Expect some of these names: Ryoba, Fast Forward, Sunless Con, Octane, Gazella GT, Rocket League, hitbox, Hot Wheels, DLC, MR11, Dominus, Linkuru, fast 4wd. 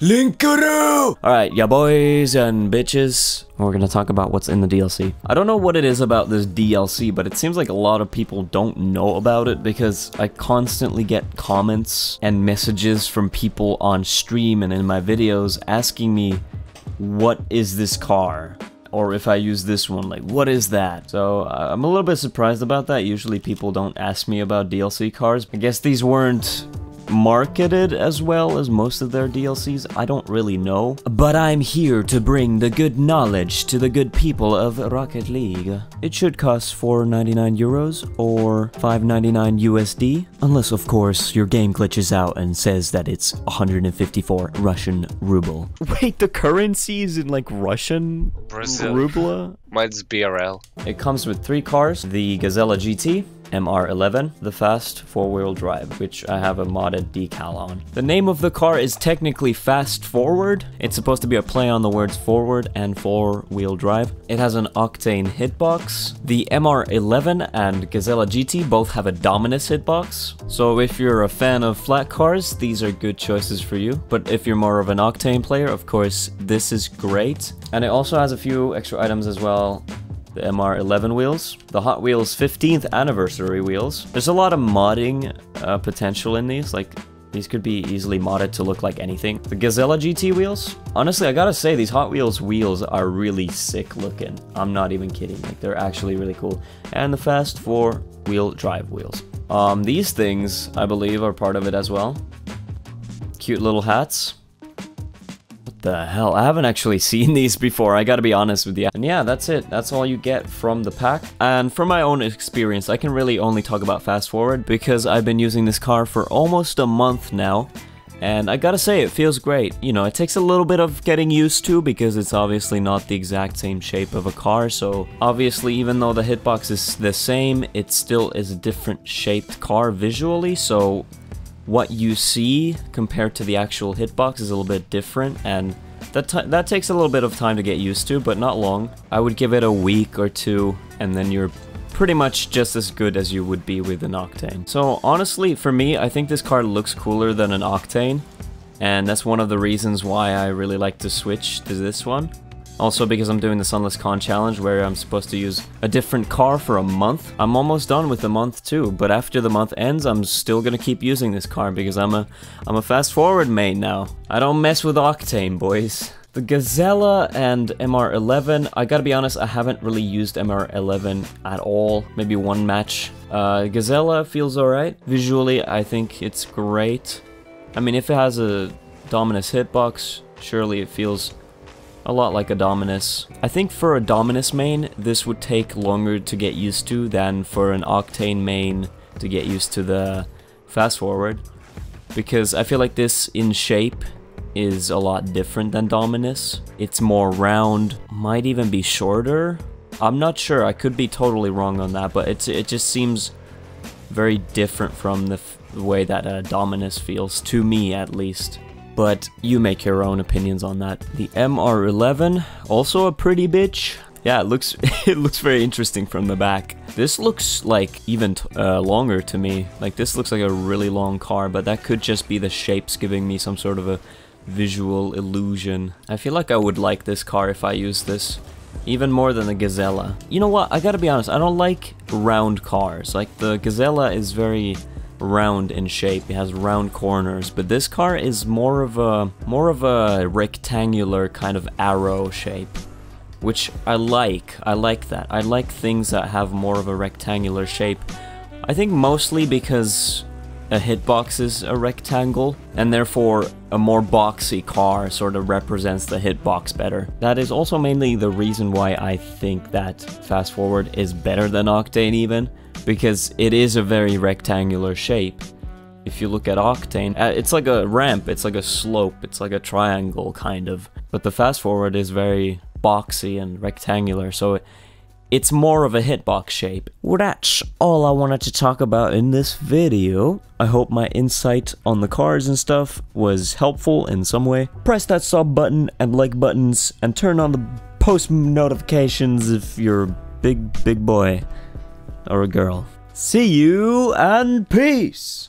Linkuru! Alright, ya boys and bitches. We're gonna talk about what's in the DLC. I don't know what it is about this DLC, but it seems like a lot of people don't know about it because I constantly get comments and messages from people on stream and in my videos asking me, what is this car? Or if I use this one, like, what is that? So, I'm a little bit surprised about that. Usually people don't ask me about DLC cars. I guess these weren't marketed as well as most of their DLCs, I don't really know. But I'm here to bring the good knowledge to the good people of Rocket League. It should cost €4.99 or $5.99 USD, unless of course your game glitches out and says that it's 154 Russian ruble. Wait, the currency is in like Russian? Brazil. Rubla? Mine's BRL. It comes with 3 cars, the Gazella GT, MR11, the Fast Four-Wheel Drive, which I have a modded decal on. The name of the car is technically Fast Forward. It's supposed to be a play on the words forward and four-wheel drive. It has an Octane hitbox. The MR11 and Gazella GT both have a Dominus hitbox. So if you're a fan of flat cars, these are good choices for you. But if you're more of an Octane player, of course, this is great. And it also has a few extra items as well. The MR11 wheels, the Hot Wheels 15th anniversary wheels. There's a lot of modding potential in these, like these could be easily modded to look like anything. The Gazella GT wheels, honestly I gotta say these Hot Wheels wheels are really sick looking. I'm not even kidding, like they're actually really cool. And the Fast 4-wheel drive wheels. These things I believe are part of it as well. Cute little hats. The hell, I haven't actually seen these before, I gotta be honest with you. And yeah, that's it. That's all you get from the pack. And from my own experience, I can really only talk about Fast Forward because I've been using this car for almost a month now. And I gotta say, it feels great. You know, it takes a little bit of getting used to because it's obviously not the exact same shape of a car. So obviously, even though the hitbox is the same, it still is a different shaped car visually. So what you see compared to the actual hitbox is a little bit different, and that takes a little bit of time to get used to, but not long. I would give it a week or two, and then you're pretty much just as good as you would be with an Octane. So honestly, for me, I think this car looks cooler than an Octane, and that's one of the reasons why I really like to switch to this one. Also because I'm doing the Sunless Con challenge where I'm supposed to use a different car for a month. I'm almost done with the month too, but after the month ends, I'm still gonna keep using this car because I'm a Fast Forward main now. I don't mess with Octane, boys. The Gazella and MR11, I gotta be honest, I haven't really used MR11 at all. Maybe one match. Gazella feels alright. Visually, I think it's great. I mean, if it has a Dominus hitbox, surely it feels a lot like a Dominus. I think for a Dominus main, this would take longer to get used to than for an Octane main to get used to the Fast Forward, because I feel like this in shape is a lot different than Dominus. It's more round, might even be shorter. I'm not sure, I could be totally wrong on that, but it just seems very different from the way that a Dominus feels, to me at least. But you make your own opinions on that. The MR11, also a pretty bitch. Yeah, it looks very interesting from the back. This looks like even longer to me. Like this looks like a really long car, but that could just be the shapes giving me some sort of a visual illusion. I feel like I would like this car if I use this, even more than the Gazella. You know what, I gotta be honest, I don't like round cars. Like the Gazella is very round in shape, it has round corners, but this car is more of a rectangular kind of arrow shape, which I like that. I like things that have more of a rectangular shape. I think mostly because a hitbox is a rectangle, and therefore a more boxy car sort of represents the hitbox better. That is also mainly the reason why I think that Fast Forward is better than Octane even, because it is a very rectangular shape. If you look at Octane, it's like a ramp, it's like a slope, it's like a triangle kind of. But the Fast Forward is very boxy and rectangular, so it's more of a hitbox shape. Well, that's all I wanted to talk about in this video. I hope my insight on the cars and stuff was helpful in some way. Press that sub button and like buttons, and turn on the post notifications if you're a big boy. Or a girl. See you and peace!